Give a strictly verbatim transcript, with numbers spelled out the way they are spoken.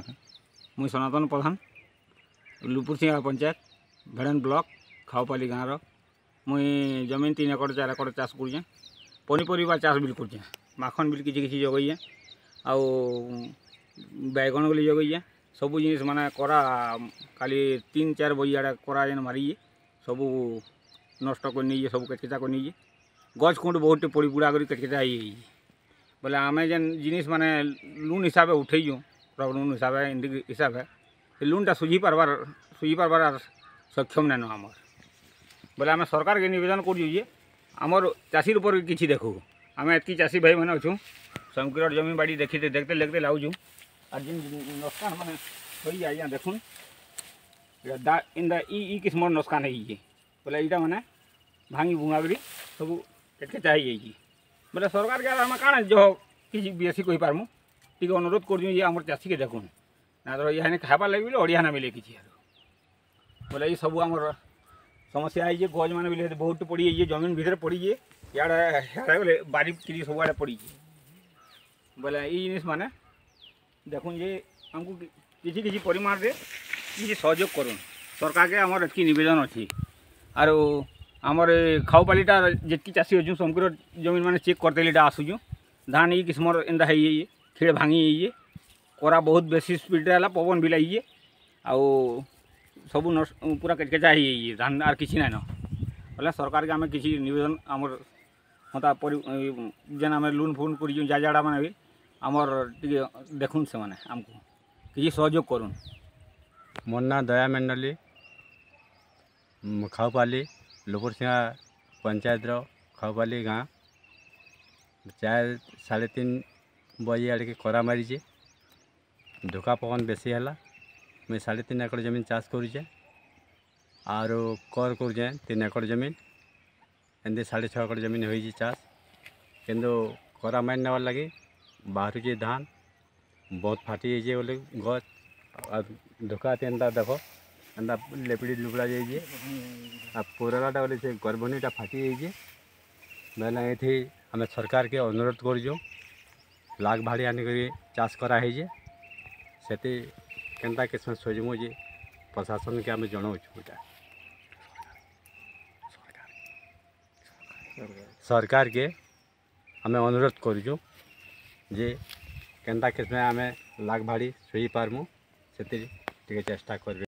मुई सनातन प्रधान लुपुरसिंहा पंचायत भेड़न ब्लॉक खाओपाली गाँवर मुई जमीन तीन एकड़ चार एकड़ चाष कर पनीपरिया चाष बिल कर माखन बिल किसी किसी जगैया आउ बैगन गली जगैया सबू जिनिस माने करा खाली तीन चार बजी आड़े करा जेन मारिए सबू नष्ट कर नहीं सब केटकेचा कर नहीं गच कूट बहुत पड़ी पुड़ा करकेचा ही बोले आम जेन जिनिस माने लोन हिसाब उठे लोन हिसाब हिसाब है लोनटा सुझी पार्बार सुझी पार्बार सक्षम नाइन आमर बोले आम सरकार के निवेदन करुजे आमर चाषी उपर किसी देखू आम एत चाषी भाई मैंने अच्छू समकीर जमी बाड़ी देखते देखते देखते लाऊँ और जिन नुकसान मैंने हो आज देखूँ इन दी किस्म नुकसान है बोले यहाँ मैंने भांगी भुंगा कर सब केटकेचा ही बोले सरकार के आम क्या जह कि बेसी कही पार्मु टी अनुरोध कर चाषी के देखूँ ना तो यहाँ खाबार लगे बोले अड़िया ना मिले किसी बोले ये सब आम समस्या है गज मान भी बहुत पड़ी जाइए जमीन भितर पड़ी जाए याडे बारी कि सब आड़े पड़ी बोले ये जिनिस मैंने देखूँ जे हमको किसी किसी परिमाण रे किसी सहयोग करूँ सरकार के आमर एतकी निवेदन अच्छी आर आमर खाओपालीटा जितकी चाषी अच्छे समकीर जमीन मैंने चेक करते लिए आसूँ धान ये किस्म एंता है खेड़े भांगी ये कोरा बहुत बेसी स्पीड्रे है पवन भी लगे आउ सब पूरा केटकेचा है धान आर किसी ना बोले सरकार के आम किसी निवेदन आमर हता जेन आम लोन फोन कर जाड़ा मैंने भी आमर टे देखुन से मैंने आमको किसी सहयोग कर मोर ना दया मंडली खाओपाली लुपुरसिंहा पंचायत खाओपाली गाँ चार साढ़े तीन बजे आड़ के खरा मारीचे धोका पवन बेसी है मुझे साढ़े तीन एकड़ जमीन चाष करुचे आर कर करुचे तीन एकड़ जमीन एमती साढ़े छः एकड़ जमीन हो चाष किंतु खरा मार नवार लगे बाहर के धान बहुत फाटी जाइए बोले गच और धोका एंता देख एंता लेपड़ी लुपड़ा जाइए आ पुरानाटा बोले से गर्भनीटा फाटी जाइए बोले ये हमें सरकार के अनुरोध करुँ लाख भाड़ी आने कर चाष कराइजे से केन्ता किसान सोचमु जे प्रशासन के आम जनाऊटा सरकार के आम अनुरोध करुँ जे केन्ता किसान आम लाग भाड़ी सोई पार्मु से चेष्टा कर।